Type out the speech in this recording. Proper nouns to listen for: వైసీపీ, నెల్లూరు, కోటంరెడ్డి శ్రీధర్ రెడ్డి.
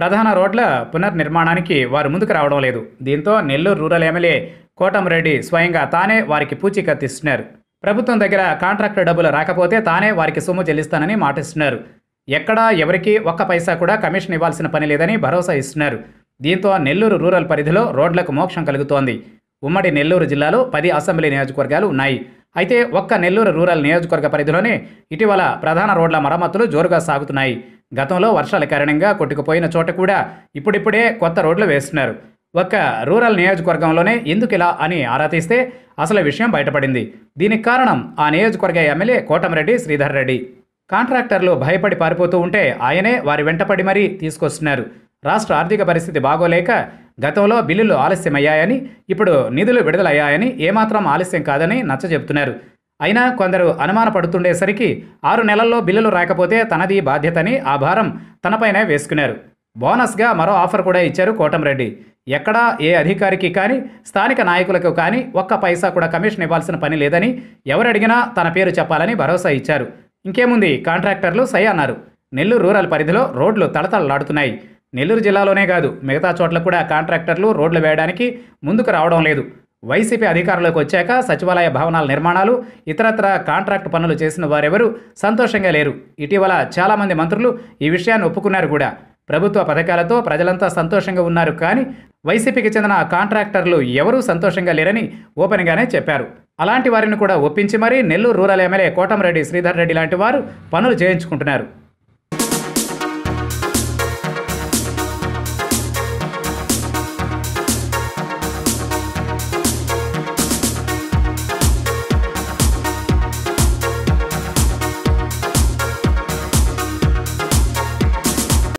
ప్రధాన రోడ్ల పునర్ నిర్మాణానికి వారు ముందుకు రావడం లేదు. దీంతో నెల్లూరు రూరల్ ఎమ్మెల్యే కోటంరెడ్డి స్వయంగా తానే వారికి పూచీకత్తిస్తున్నారు. ప్రభుత్వం దగ్గర కాంట్రాక్టర్ డబ్బులు రాకపోతే తానే వారికి సొమ్ము చెల్లిస్తానని మాటిస్తున్నారు. ఎక్కడా ఎవరికి ఒక్క పైసా కూడా కమిషన్ ఇవ్వాల్సిన పని లేదని భరోసా ఇస్తున్నారు. దీంతో నెల్లూరు రూరల్ పరిధిలో రోడ్లకు మోక్షం కలుగుతోంది. ఉమ్మడి నెల్లూరు జిల్లాలో 10 అసెంబ్లీ నియోజకవర్గాలు ఉన్నాయి. అయితే ఒక్క నెల్లూరు రూరల్ నియోజకవర్గ పరిధిలోనే ఇటీవల ప్రధాన రోడ్ల మరమ్మతులు జోరుగా సాగుతున్నాయి. గతంలో వర్షాల కారణంగా కొట్టుకుపోయిన చోట కూడా ఇప్పుడిప్పుడే కొత్త రోడ్లు వేస్తున్నారు. ఒక్క రూరల్ నియోజకవర్గంలోనే ఎందుకు ఇలా అని ఆరా తీస్తే అసలు విషయం బయటపడింది. దీనికి కారణం ఆ నియోజకవర్గ ఎమ్మెల్యే కోటంరెడ్డి శ్రీధర్ రెడ్డి. కాంట్రాక్టర్లు భయపడి పారిపోతూ ఉంటే ఆయనే వారి వెంటపడి మరీ తీసుకొస్తున్నారు. రాష్ట్ర ఆర్థిక పరిస్థితి బాగోలేక గతంలో బిల్లులు ఆలస్యమయ్యాయని, ఇప్పుడు నిధులు విడుదలయ్యాయని ఏమాత్రం ఆలస్యం కాదని నచ్చజెప్తున్నారు. అయినా కొందరు అనుమాన పడుతుండేసరికి 6 నెలల్లో బిల్లులు రాకపోతే తనది బాధ్యతని ఆ భారం తనపైనే వేసుకున్నారు. బోనస్గా మరో ఆఫర్ కూడా ఇచ్చారు కోటంరెడ్డి. ఎక్కడా ఏ అధికారికి కానీ స్థానిక నాయకులకు కానీ ఒక్క పైసా కూడా కమిషన్ ఇవ్వాల్సిన పని లేదని, ఎవరడిగినా తన పేరు చెప్పాలని భరోసా ఇచ్చారు. ఇంకేముంది, కాంట్రాక్టర్లు సై అన్నారు. నెల్లూరు రూరల్ పరిధిలో రోడ్లు తడతడలాడుతున్నాయి. నెల్లూరు జిల్లాలోనే కాదు, మిగతా చోట్ల కూడా కాంట్రాక్టర్లు రోడ్లు వేయడానికి ముందుకు రావడం లేదు. వైసీపీ అధికారంలోకి వచ్చాక సచివాలయ భవనాల నిర్మాణాలు, ఇతరత్ర కాంట్రాక్ట్ పనులు చేసిన వారెవరూ సంతోషంగా లేరు. ఇటీవల చాలామంది మంత్రులు ఈ విషయాన్ని ఒప్పుకున్నారు కూడా. ప్రభుత్వ పథకాలతో ప్రజలంతా సంతోషంగా ఉన్నారు, కానీ వైసీపీకి చెందిన కాంట్రాక్టర్లు ఎవరూ సంతోషంగా లేరని ఓపెన్గానే చెప్పారు. అలాంటి వారిని కూడా ఒప్పించి మరీ నెల్లూరు రూరల్ ఎమ్మెల్యే కోటంరెడ్డి శ్రీధర్ రెడ్డి లాంటి వారు పనులు చేయించుకుంటున్నారు.